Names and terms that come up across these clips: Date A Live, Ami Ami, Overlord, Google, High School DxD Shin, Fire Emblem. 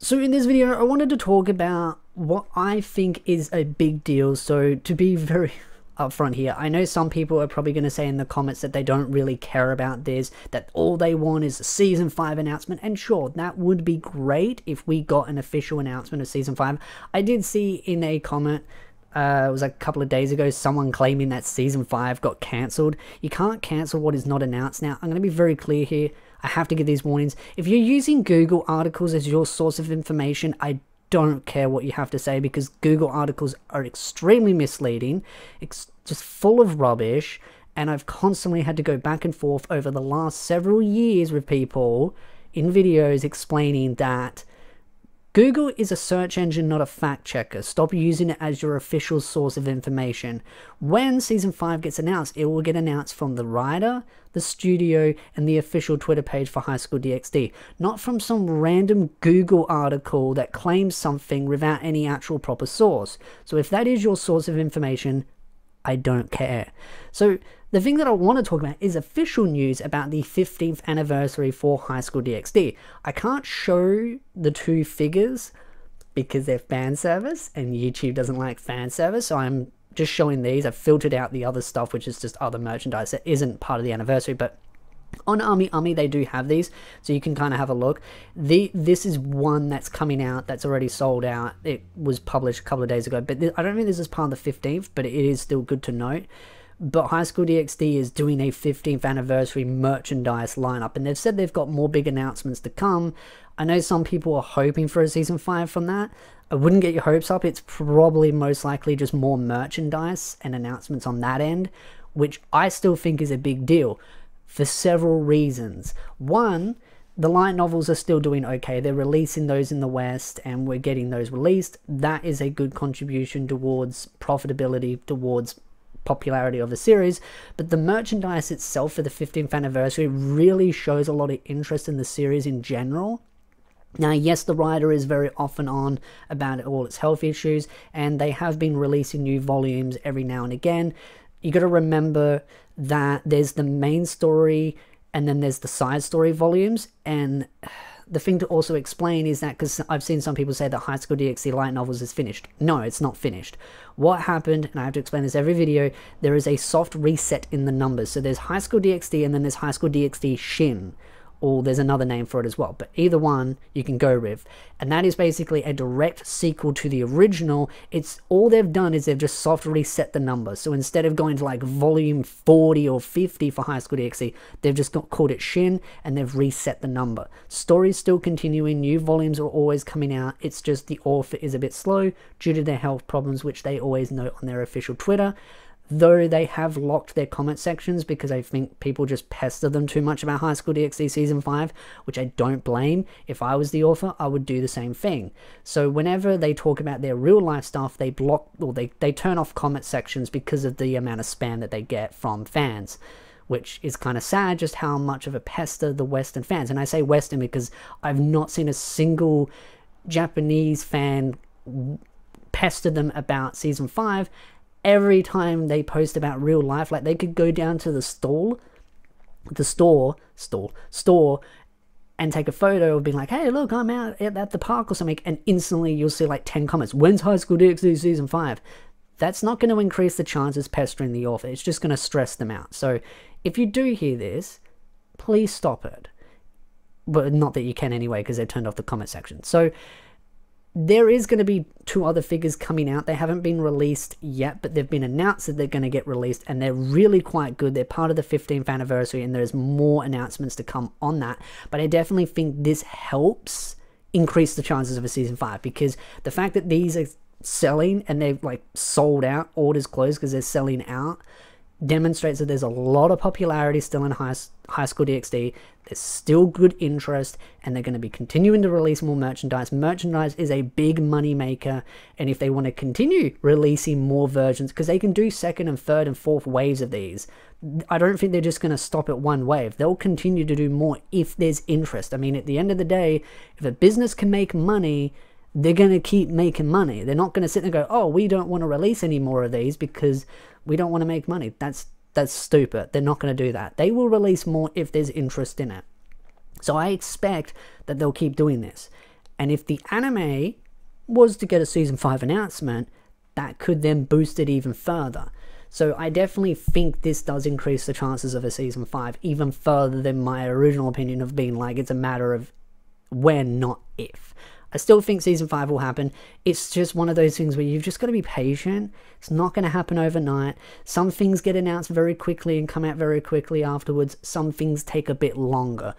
So in this video, I wanted to talk about what I think is a big deal. So to be very upfront here, I know some people are probably going to say in the comments that they don't really care about this, that all they want is a season 5 announcement, and sure, that would be great if we got an official announcement of season 5. I did see in a comment, it was a couple of days ago, someone claiming that season 5 got cancelled. You can't cancel what is not announced. Now, I'm going to be very clear here. I have to give these warnings. If you're using Google articles as your source of information, I don't care what you have to say, because Google articles are extremely misleading, just full of rubbish, and I've constantly had to go back and forth over the last several years with people in videos explaining that Google is a search engine, not a fact checker. Stop using it as your official source of information. When season 5 gets announced, it will get announced from the writer, the studio, and the official Twitter page for High School DxD, not from some random Google article that claims something without any actual proper source. So if that is your source of information, I don't care. So the thing that I want to talk about is official news about the 15th anniversary for High School DxD. I can't show the two figures because they're fan service and YouTube doesn't like fan service, so I'm just showing these. I've filtered out the other stuff, which is just other merchandise that isn't part of the anniversary, but on Ami Ami they do have these, so you can kind of have a look. This is one that's coming out that's already sold out. It was published a couple of days ago, but I don't think this is part of the 15th, but it is still good to note. But High School DxD is doing a 15th anniversary merchandise lineup, and they've said they've got more big announcements to come. I know some people are hoping for a season 5 from that. I wouldn't get your hopes up. It's probably most likely just more merchandise and announcements on that end, which I still think is a big deal for several reasons. One, the light novels are still doing okay. They're releasing those in the West and we're getting those released. That is a good contribution towards profitability, towards popularity of the series. But the merchandise itself for the 15th anniversary really shows a lot of interest in the series in general. Now, yes, the writer is very often on about all its health issues, and they have been releasing new volumes every now and again. You got to remember that there's the main story and then there's the side story volumes. And the thing to also explain is that, because I've seen some people say that High School DxD light novels is finished. No, it's not finished. What happened, and I have to explain this every video, there is a soft reset in the numbers. So there's High School DxD and then there's High School DxD Shin, or there's another name for it as well, but either one you can go with. And that is basically a direct sequel to the original. It's all they've done is they've just soft reset the numbers. So instead of going to like volume 40 or 50 for High School DxD, they've just called it Shin and they've reset the number. Story's still continuing, new volumes are always coming out. It's just the author is a bit slow due to their health problems, which they always note on their official Twitter. Though they have locked their comment sections because I think people just pester them too much about High School DxD Season 5, which I don't blame. If I was the author, I would do the same thing. So whenever they talk about their real life stuff, they block, or they turn off comment sections because of the amount of spam that they get from fans, which is kind of sad, just how much of a pester the Western fans. And I say Western because I've not seen a single Japanese fan pester them about Season 5. Every time they post about real life, like they could go down to the store and take a photo of being like, hey, look, I'm out at the park or something, and instantly you'll see like 10 comments, when's High School DxD Season 5? That's not going to increase the chances pestering the author. It's just going to stress them out. So if you do hear this, please stop it. But not that you can anyway, because they turned off the comment section. So there is going to be two other figures coming out. They haven't been released yet, but they've been announced that they're going to get released, and they're really quite good. They're part of the 15th anniversary, and there's more announcements to come on that. But I definitely think this helps increase the chances of a season 5, because the fact that these are selling and they've like sold out, orders closed because they're selling out, demonstrates that there's a lot of popularity still in High School DxD. There's still good interest, and they're going to be continuing to release more merchandise. Merchandise is a big money maker, and if they want to continue releasing more versions, because they can do second and third and fourth waves of these, I don't think they're just going to stop at one wave. They'll continue to do more if there's interest. I mean, at the end of the day, if a business can make money, they're going to keep making money. They're not going to sit there and go, oh, we don't want to release any more of these because we don't want to make money. That's stupid. They're not going to do that. They will release more if there's interest in it. So I expect that they'll keep doing this. And if the anime was to get a season 5 announcement, that could then boost it even further. So I definitely think this does increase the chances of a season 5 even further than my original opinion of being like it's a matter of when, not if. I still think season 5 will happen. It's just one of those things where you've just got to be patient. It's not going to happen overnight. Some things get announced very quickly and come out very quickly afterwards. Some things take a bit longer.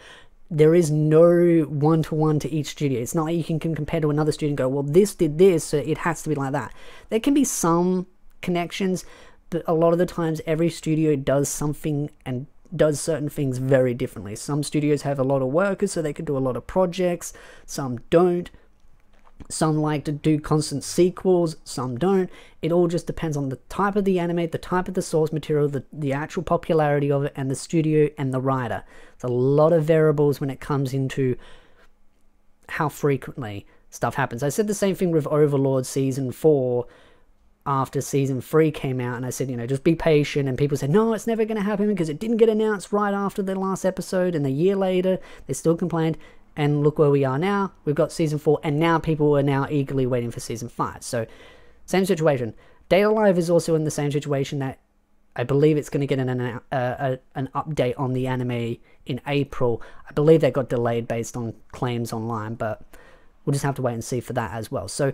There is no one-to-one to each studio. It's not like you can compare to another studio and go, well, this did this, so it has to be like that. There can be some connections, but a lot of the times every studio does something and does certain things very differently. Some studios have a lot of workers, so they can do a lot of projects. Some don't. Some like to do constant sequels, some don't. It all just depends on the type of the anime, the type of the source material, the actual popularity of it, and the studio and the writer. It's a lot of variables when it comes into how frequently stuff happens. I said the same thing with Overlord Season 4 after Season 3 came out, and I said, you know, just be patient, and people said, no, it's never going to happen because it didn't get announced right after the last episode, and a year later, they still complained. And look where we are now. We've got season 4, and now people are now eagerly waiting for season 5. So, same situation. Date A Live is also in the same situation that I believe it's going to get an update on the anime in April. I believe that got delayed based on claims online, but we'll just have to wait and see for that as well. So,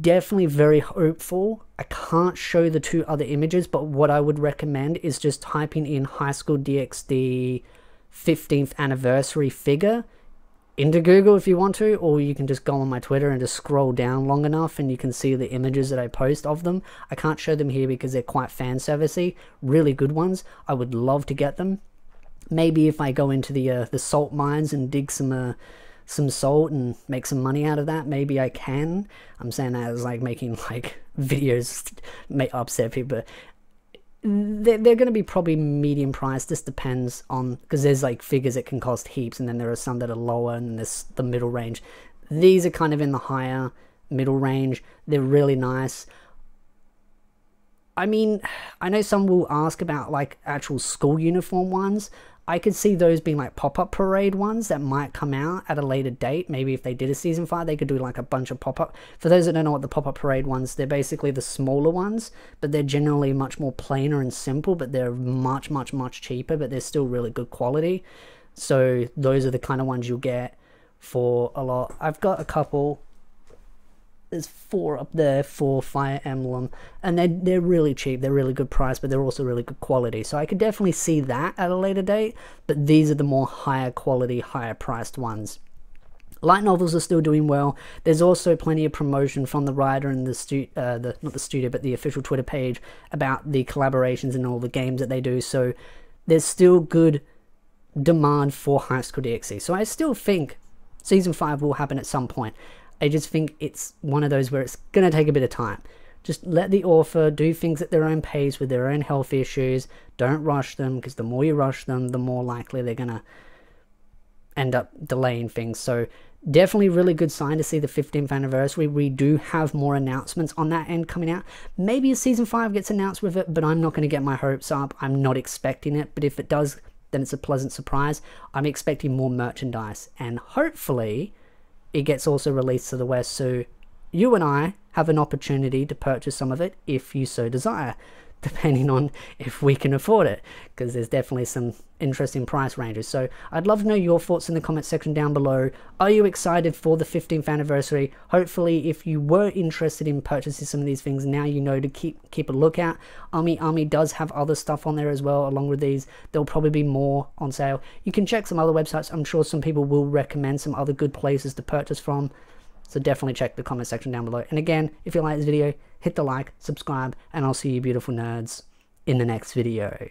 definitely very hopeful. I can't show the two other images, but what I would recommend is just typing in High School DxD 15th anniversary figure into Google if you want to, or you can just go on my Twitter and just scroll down long enough and you can see the images that I post of them. I can't show them here because they're quite fan servicey, really good ones. I would love to get them. Maybe if I go into the salt mines and dig some salt and make some money out of that, maybe I can. I'm saying that as like making like videos may upset people, but they're going to be probably medium price. This depends on, because there's like figures that can cost heaps, and then there are some that are lower, and there's the middle range. These are kind of in the higher middle range. They're really nice. I mean, I know some will ask about like actual school uniform ones. I could see those being like pop-up parade ones that might come out at a later date. Maybe if they did a season 5, they could do like a bunch of pop-up. For those that don't know what the pop-up parade ones, they're basically the smaller ones, but they're generally much more plainer and simple, but they're much, much, much cheaper, but they're still really good quality. So those are the kind of ones you'll get for a lot. I've got a couple. There's 4 up there for Fire Emblem, and they're really cheap. They're really good price, but they're also really good quality. So I could definitely see that at a later date, but these are the more higher quality, higher priced ones. Light novels are still doing well. There's also plenty of promotion from the writer and the official Twitter page about the collaborations and all the games that they do. So there's still good demand for High School DxD. So I still think season 5 will happen at some point. I just think it's one of those where it's going to take a bit of time. Just let the author do things at their own pace with their own health issues. Don't rush them, because the more you rush them, the more likely they're going to end up delaying things. So definitely really good sign to see the 15th anniversary. We do have more announcements on that end coming out. Maybe a season 5 gets announced with it, but I'm not going to get my hopes up. I'm not expecting it, but if it does, then it's a pleasant surprise. I'm expecting more merchandise, and hopefully it gets also released to the West, so you and I have an opportunity to purchase some of it if you so desire, depending on if we can afford it, because there's definitely some interesting price ranges. So I'd love to know your thoughts in the comment section down below. Are you excited for the 15th anniversary? Hopefully, if you were interested in purchasing some of these things, now you know to keep a lookout. Ami Ami does have other stuff on there as well, along with these. There'll probably be more on sale. You can check some other websites. I'm sure some people will recommend some other good places to purchase from. So definitely check the comment section down below. And again, if you like this video, hit the like, subscribe, and I'll see you beautiful nerds in the next video.